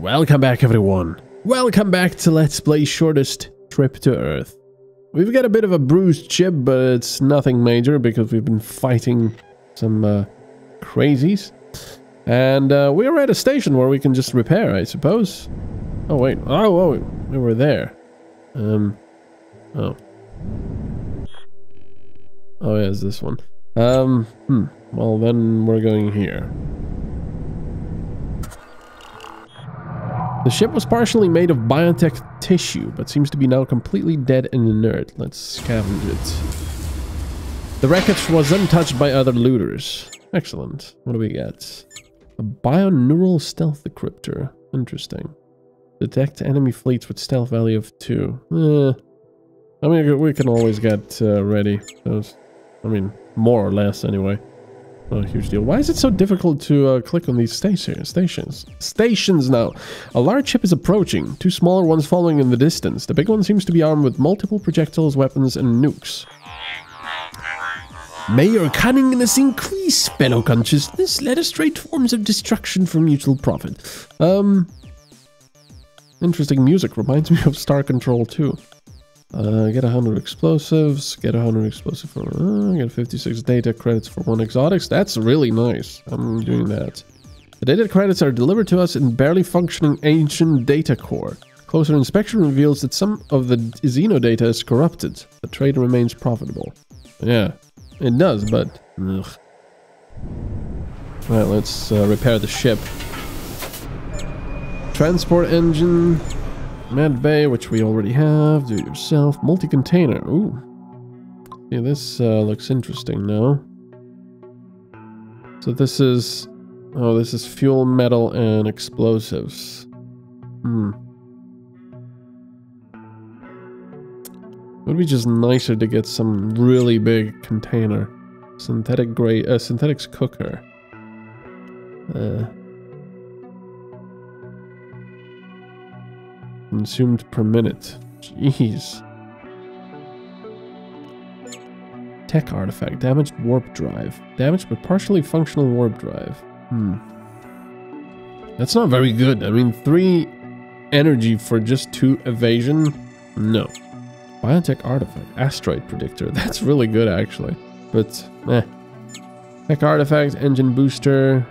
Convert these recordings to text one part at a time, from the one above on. Welcome back, everyone. Welcome back to Let's Play Shortest Trip to Earth. We've got a bit of a bruised ship, but it's nothing major because we've been fighting some crazies. And we're at a station where we can just repair, I suppose. Oh, wait. Oh, we were there. Oh, yeah, it's this one. Well, then we're going here. The ship was partially made of biotech tissue, but seems to be now completely dead and inert. Let's scavenge it. The wreckage was untouched by other looters. Excellent. What do we get? A bioneural stealth decryptor. Interesting. Detect enemy fleets with stealth value of 2. I mean, we can always get ready. Those, I mean, more or less anyway. Not a huge deal. Why is it so difficult to click on these stations now? A large ship is approaching, 2 smaller ones following in the distance. The big one seems to be armed with multiple projectiles, weapons, and nukes. May your cunningness increase, fellow consciousness. Let us trade forms of destruction for mutual profit. Interesting music. Reminds me of Star Control 2. Get 100 explosives, get 100 explosive for get 56 data credits for 1 exotics. That's really nice. I'm doing that. The data credits are delivered to us in barely functioning ancient data core. Closer inspection reveals that some of the xenodata is corrupted. The trade remains profitable. Yeah, it does, but ugh. Right, let's repair the ship. Transport engine. Med bay, which we already have. Do it yourself. Multi-container. Ooh. Yeah, this looks interesting now. So this is... oh, this is fuel, metal, and explosives. Hmm. It would be just nicer to get some really big container. Synthetic grade... synthetics cooker. Consumed per minute. Jeez. Tech artifact. Damaged warp drive. Damaged but partially functional warp drive. Hmm. That's not very good. I mean, 3 energy for just 2 evasion? No. Biotech artifact. Asteroid predictor. That's really good, actually. But, eh. Tech artifact. Engine booster.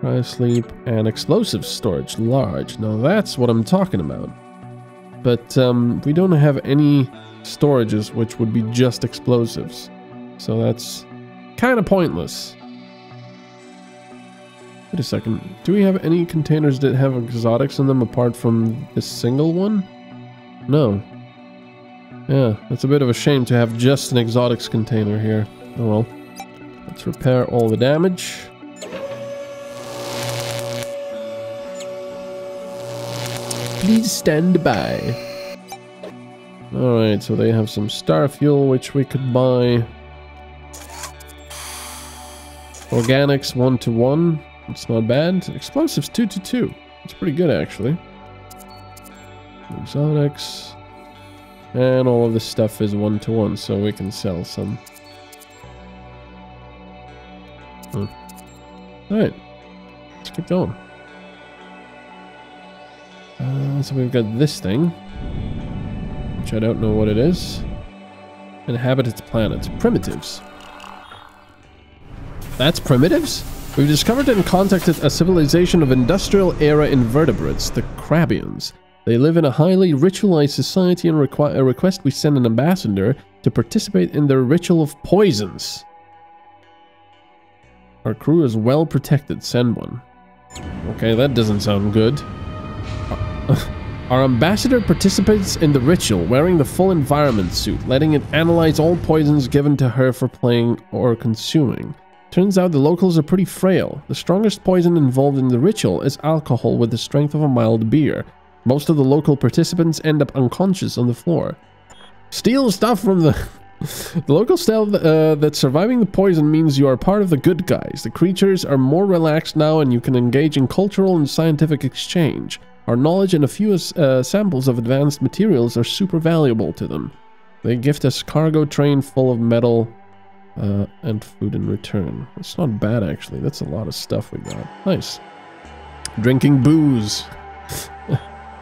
Cryo sleep and explosive storage large. Now that's what I'm talking about. But we don't have any storages which would be just explosives. So that's kind of pointless. Wait a second. Do we have any containers that have exotics in them apart from this single one? No. Yeah, that's a bit of a shame to have just an exotics container here. Oh well. Let's repair all the damage. Please stand by. Alright, so they have some star fuel, which we could buy. Organics, 1-to-1. It's not bad. Explosives, 2-to-2. It's pretty good, actually. Exotics. And all of this stuff is 1-to-1, so we can sell some. Huh. Alright. Let's keep going. So we've got this thing, which I don't know what it is. Inhabited planets. Primitives. That's primitives? We've discovered and contacted a civilization of industrial era invertebrates, the Krabians. They live in a highly ritualized society and request we send an ambassador to participate in their ritual of poisons. Our crew is well protected. Send one. Okay, that doesn't sound good. Our ambassador participates in the ritual, wearing the full environment suit, letting it analyze all poisons given to her for playing or consuming. Turns out the locals are pretty frail. The strongest poison involved in the ritual is alcohol with the strength of a mild beer. Most of the local participants end up unconscious on the floor. Steal stuff from the... The locals tell that surviving the poison means you are part of the good guys. The creatures are more relaxed now and you can engage in cultural and scientific exchange. Our knowledge and a few samples of advanced materials are super valuable to them. They gift us cargo train full of metal and food in return. It's not bad, actually. That's a lot of stuff we got. Nice. drinking booze.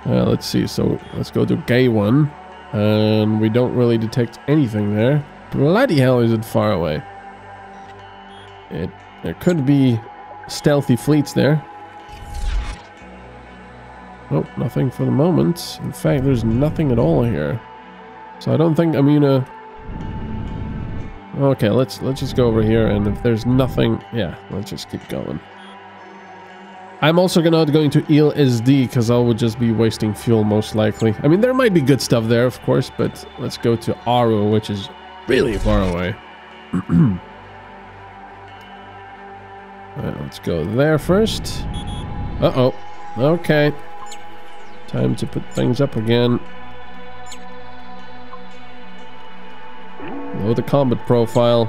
Let's see, so let's go to gay one. And we don't really detect anything there. Bloody hell, is it far away? There could be stealthy fleets there. Nope, nothing for the moment. In fact, there's nothing at all here. So I don't think I'm gonna... Okay, let's just go over here, and if there's nothing... Yeah, let's just keep going. I'm also not going to Eel SD, because I would just be wasting fuel, most likely. I mean, there might be good stuff there, of course, but let's go to Aru, which is really far away. Alright, let's go there first. Uh-oh. Okay. Time to put things up again. Load the combat profile.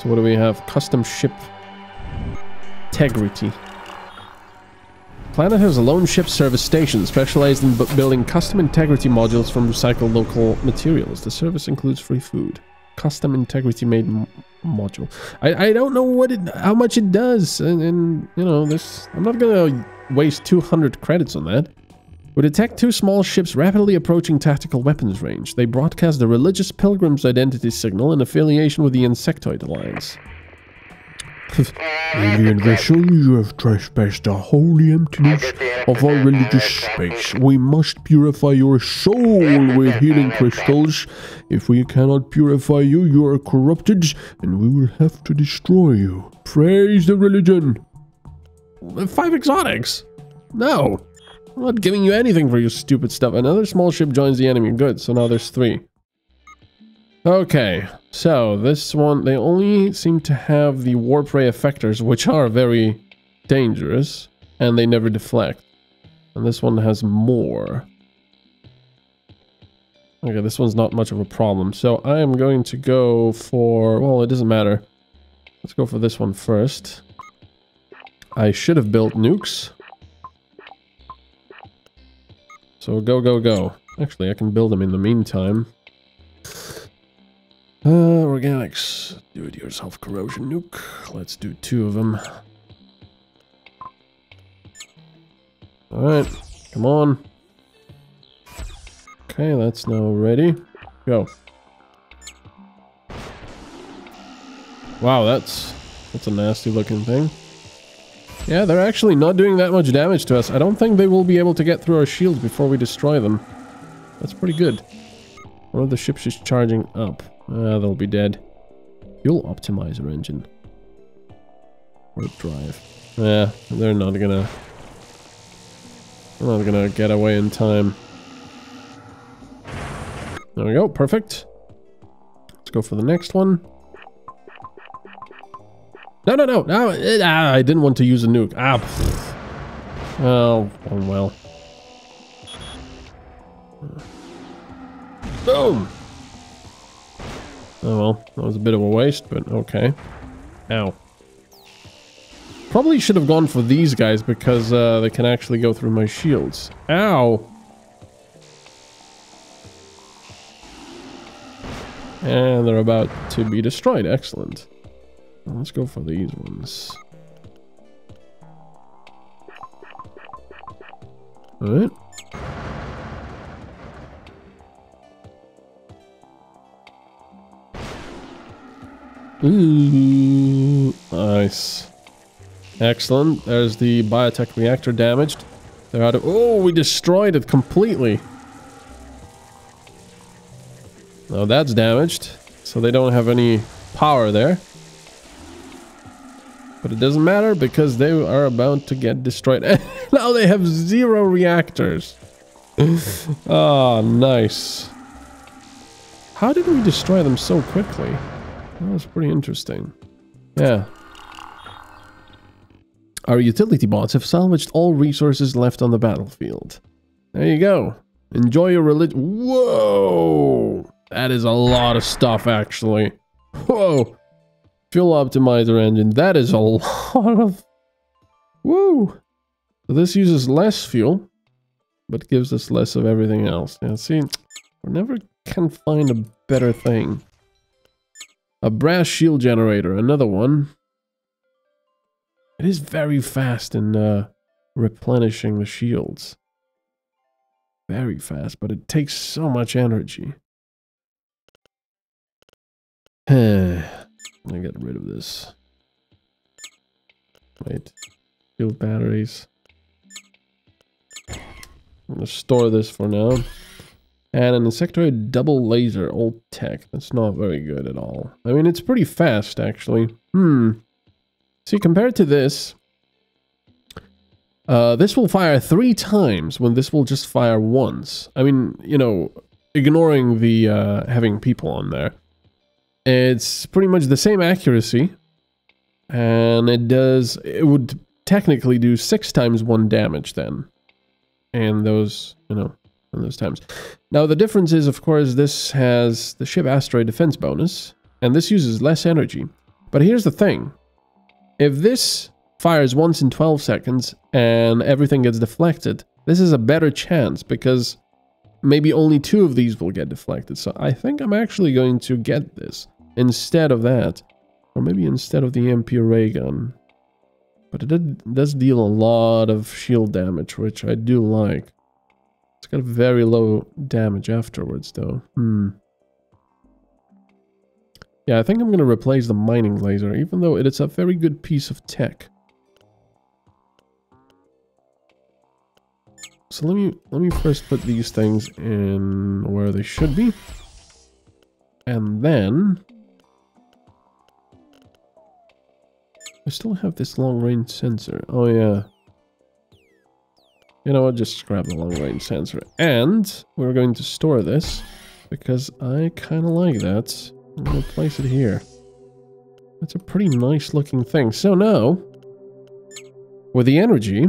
So what do we have? Custom ship integrity. Planet has a lone ship service station specialized in building custom integrity modules from recycled local materials. The service includes free food. Custom integrity made module. I don't know what it, how much it does, and you know this. I'm not gonna waste 200 credits on that. We detect two small ships rapidly approaching tactical weapons range. They broadcast the religious pilgrim's identity signal in affiliation with the Insectoid Alliance. Alien vessel, you have trespassed the holy emptiness of our religious space. We must purify your soul with healing crystals. If we cannot purify you, you are corrupted, and we will have to destroy you. Praise the religion. 5 exotics. No. I'm not giving you anything for your stupid stuff. Another small ship joins the enemy. Good, so now there's 3. Okay, so this one, they only seem to have the warp ray effectors, which are very dangerous, and they never deflect. And this one has more. Okay, this one's not much of a problem. So I am going to go for... Well, it doesn't matter. Let's go for this one first. I should have built nukes. So go, go, go. Actually, I can build them in the meantime. Organics. Do-it-yourself corrosion nuke. Let's do 2 of them. Alright. Come on. Okay, that's now ready. Go. Wow, that's a nasty looking thing. Yeah, they're actually not doing that much damage to us. I don't think they will be able to get through our shields before we destroy them. That's pretty good. One of the ships is charging up. They'll be dead. Fuel optimizer engine. Or drive. Yeah, they're not gonna get away in time. There we go, perfect. Let's go for the next one. No. I didn't want to use a nuke. Oh, well. Boom! Oh, well. That was a bit of a waste, but okay. Ow. Probably should have gone for these guys because they can actually go through my shields. Ow! And they're about to be destroyed. Excellent. Let's go for these ones. Alright. Ooh, nice. Excellent. There's the biotech reactor damaged. They're out of... Oh, we destroyed it completely. Now that's damaged. So they don't have any power there. But it doesn't matter because they are about to get destroyed. Now they have 0 reactors. Oh, nice. How did we destroy them so quickly? That was pretty interesting. Yeah. Our utility bots have salvaged all resources left on the battlefield. There you go. Enjoy your religion. Whoa! That is a lot of stuff, actually. Whoa! Fuel optimizer engine. That is a lot of... Woo! So this uses less fuel, but gives us less of everything else. Now, see, we never can find a better thing. A brass shield generator. Another one. It is very fast in replenishing the shields. Very fast, but it takes so much energy. I get rid of this. Wait. Shield batteries. I'm gonna store this for now. And an insectoid double laser, old tech. That's not very good at all. I mean, it's pretty fast, actually. See, compared to this, this will fire 3 times when this will just fire once. I mean, you know, ignoring the having people on there. It's pretty much the same accuracy, and it does, it would technically do 6 times 1 damage then. And those, you know, in those times. Now the difference is, of course, this has the ship asteroid defense bonus, and this uses less energy. But here's the thing. If this fires once in 12 seconds and everything gets deflected, this is a better chance because maybe only 2 of these will get deflected. So I think I'm actually going to get this instead of that. Or maybe instead of the MP ray gun. But it does deal a lot of shield damage, which I do like. It's got very low damage afterwards, though. Yeah, I think I'm going to replace the mining laser, even though it is a very good piece of tech. So let me first put these things in where they should be. And then... I still have this long-range sensor. Oh, yeah. You know what? Just grab the long-range sensor. And we're going to store this because I kind of like that. I'm going to place it here. That's a pretty nice-looking thing. So now, with the energy,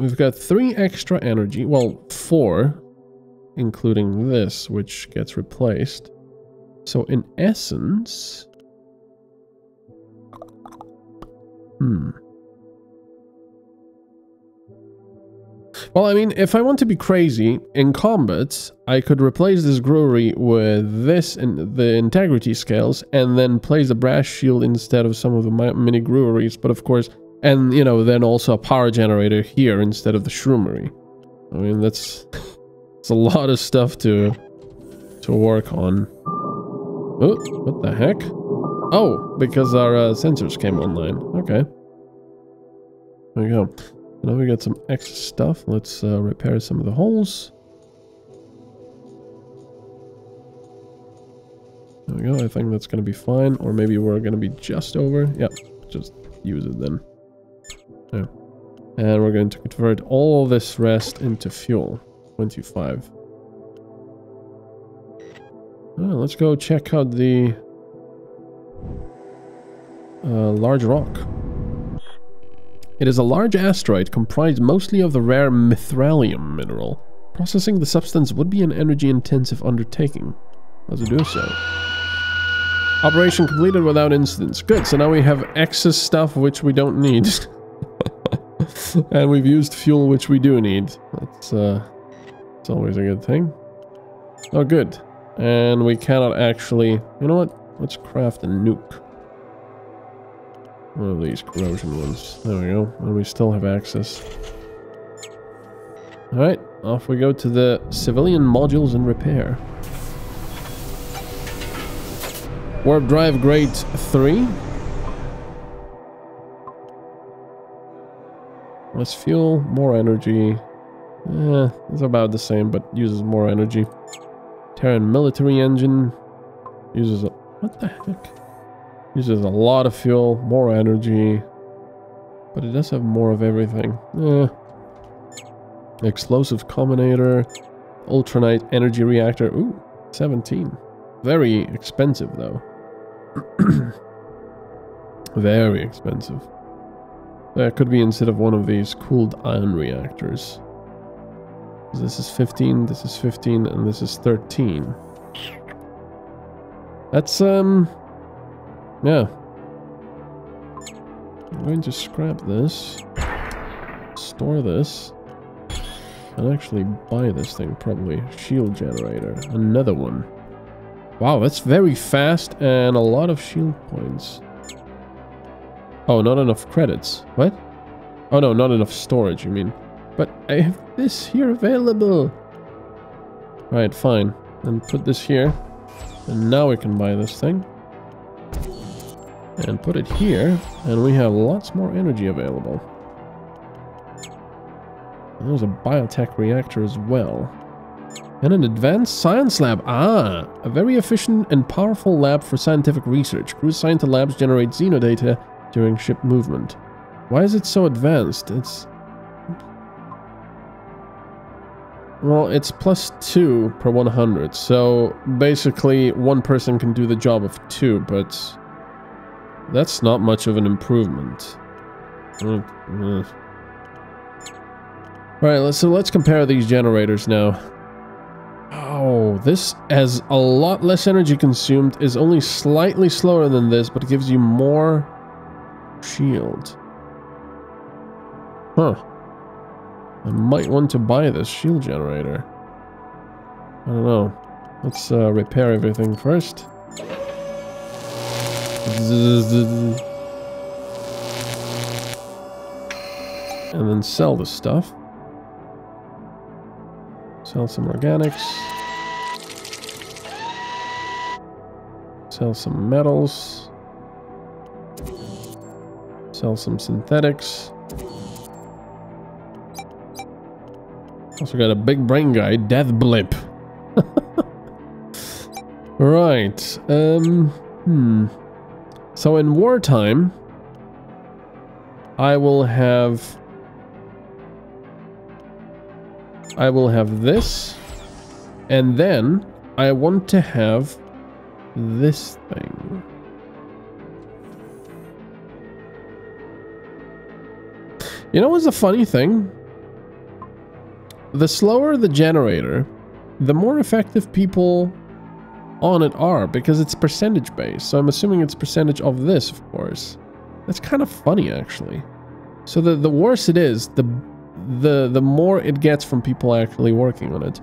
we've got 3 extra energy. Well, 4, including this, which gets replaced. So in essence... Well, I mean, if I want to be crazy, in combat, I could replace this Growery with this and the integrity scales, and then place a brass shield instead of some of the mini Groweries, but of course, and, you know, then also a power generator here instead of the Shroomery. I mean, that's a lot of stuff to work on. Oh, what the heck? Oh, because our sensors came online. Okay. There we go. Now we got some extra stuff. Let's repair some of the holes. There we go. I think that's going to be fine. Or maybe we're going to be just over. Yep. Just use it then. Yeah. And we're going to convert all this rest into fuel. 25. Well, let's go check out the... large rock. It is a large asteroid comprised mostly of the rare mithralium mineral. Processing the substance would be an energy-intensive undertaking. Let's do so. Operation completed without incidents. Good, so now we have excess stuff which we don't need. And we've used fuel which we do need. That's always a good thing. Oh, good. And we cannot actually... You know what? Let's craft a nuke. One of these corrosion ones. There we go. And we still have access. Alright, off we go to the civilian modules and repair. Warp drive grade 3. Less fuel, more energy. Eh, it's about the same, but uses more energy. Terran military engine. Uses a... What the heck? Uses a lot of fuel, more energy, but it does have more of everything. Explosive combinator, Ultranight Energy Reactor. Ooh, 17. Very expensive, though. Very expensive. That could be instead of one of these cooled ion reactors. This is 15, this is 15, and this is 13. That's, yeah. I'm going to scrap this, store this, and actually buy this thing, probably. Shield generator. Another one. Wow, that's very fast and a lot of shield points. Oh, not enough credits. What? Oh no, not enough storage, you mean. But I have this here available. Alright, fine. Then put this here. And now we can buy this thing. And put it here. And we have lots more energy available. And there's a biotech reactor as well. And an advanced science lab. Ah! A very efficient and powerful lab for scientific research. Crew science labs generate xenodata during ship movement. Why is it so advanced? It's... well, it's +2 per 100, so basically one person can do the job of two, but that's not much of an improvement. Alright, so let's compare these generators now. Oh, this has a lot less energy consumed, is only slightly slower than this, but it gives you more shield. Huh. I might want to buy this shield generator. I don't know. Let's repair everything first. And then sell this stuff. Sell some organics. Sell some metals. Sell some synthetics. Also got a big brain guy, Death Blip. Right. So in wartime, I will have this, and then I want to have this thing. You know what's the funny thing? The slower the generator, the more effective people on it are, because it's percentage based. So I'm assuming it's percentage of this, of course. That's kind of funny, actually. So the worse it is, the more it gets from people actually working on it.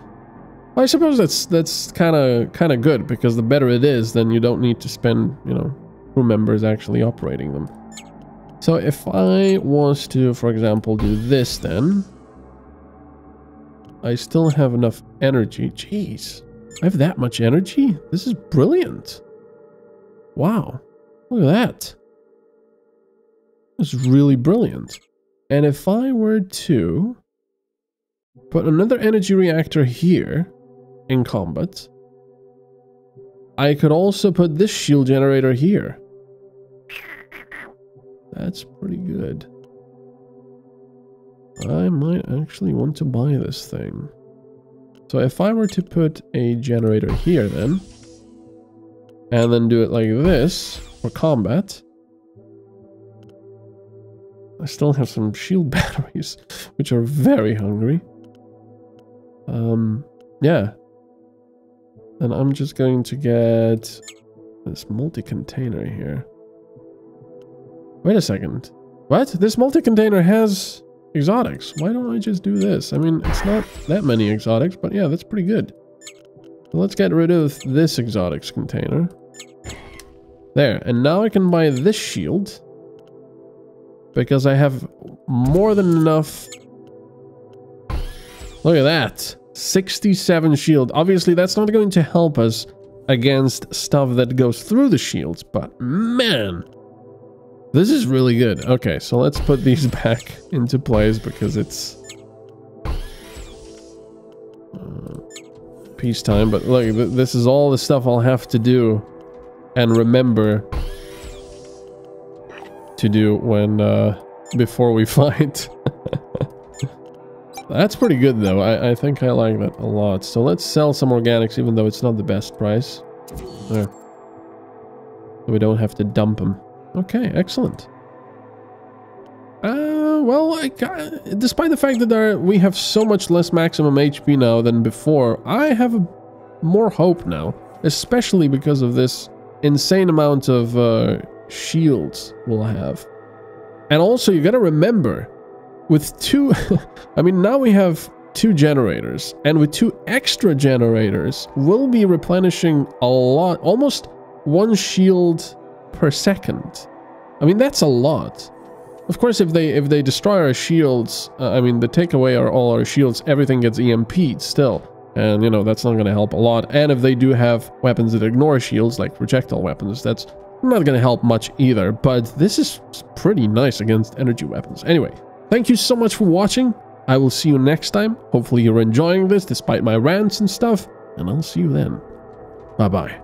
I suppose that's kind of good, because the better it is, then you don't need to spend, you know, crew members actually operating them. So if I was to, for example, do this, then I still have enough energy. Jeez. I have that much energy? This is brilliant. Wow. Look at that. This is really brilliant. And if I were to put another energy reactor here in combat, I could also put this shield generator here. That's pretty good. I might actually want to buy this thing. So if I were to put a generator here then, and then do it like this for combat, I still have some shield batteries, which are very hungry. Yeah. And I'm just going to get this multi-container here. Wait a second. What? This multi-container has... exotics. Why don't I just do this? I mean, it's not that many exotics, but yeah, that's pretty good. So let's get rid of this exotics container. There. And now I can buy this shield, because I have more than enough. Look at that. 67 shield. Obviously, that's not going to help us against stuff that goes through the shields, but man... this is really good. Okay, so let's put these back into place, because it's peacetime. But look, this is all the stuff I'll have to do and remember to do when before we fight. That's pretty good, though. I think I like that a lot. So let's sell some organics, even though it's not the best price. There. So we don't have to dump them. Okay, excellent. Well, despite the fact that we have so much less maximum HP now than before, I have more hope now, especially because of this insane amount of shields we'll have. And also, you gotta remember, with two... I mean, now we have two generators, and with two extra generators, we'll be replenishing a lot, almost one shield per second. I mean, that's a lot. Of course, if they destroy our shields, I mean, they take away all our shields, everything gets EMP'd still. And, you know, that's not going to help a lot. And if they do have weapons that ignore shields, like projectile weapons, that's not going to help much either. But this is pretty nice against energy weapons. Anyway, thank you so much for watching. I will see you next time. Hopefully you're enjoying this despite my rants and stuff. And I'll see you then. Bye-bye.